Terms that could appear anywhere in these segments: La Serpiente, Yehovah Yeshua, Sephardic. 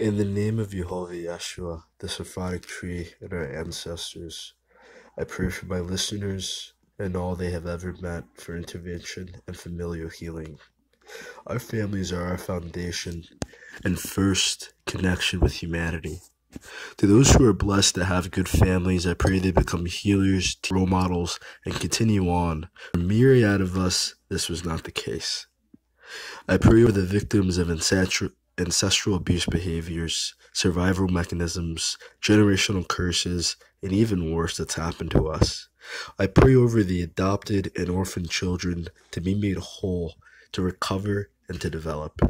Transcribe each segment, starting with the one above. In the name of Yehovah Yeshua, the Sephardic tree, and our ancestors, I pray for my listeners and all they have ever met for intervention and familial healing. Our families are our foundation and first connection with humanity. To those who are blessed to have good families, I pray they become healers, role models, and continue on. For myriad of us, this was not the case. I pray for the victims of ancestral abuse behaviors, survival mechanisms, generational curses, and even worse that's happened to us. I pray over the adopted and orphaned children to be made whole, to recover, and to develop.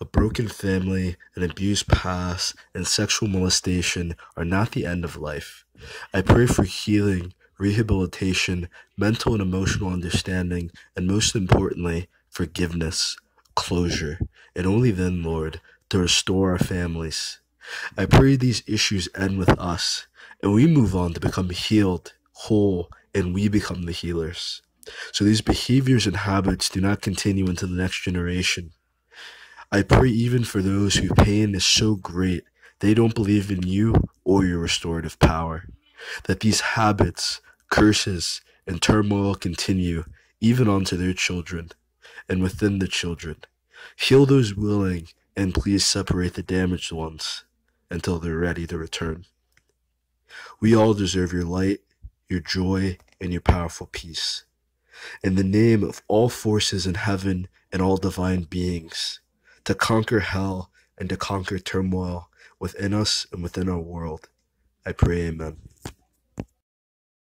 A broken family, an abused past, and sexual molestation are not the end of life. I pray for healing, rehabilitation, mental and emotional understanding, and most importantly, forgiveness, closure, and only then, Lord, to restore our families. I pray these issues end with us, and we move on to become healed, whole, and we become the healers. So these behaviors and habits do not continue into the next generation. I pray even for those whose pain is so great, they don't believe in you or your restorative power, that these habits, curses, and turmoil continue even onto their children and within the children. Heal those willing, and please separate the damaged ones until they're ready to return. We all deserve your light, your joy, and your powerful peace. In the name of all forces in heaven and all divine beings, to conquer hell and to conquer turmoil within us and within our world, I pray, amen.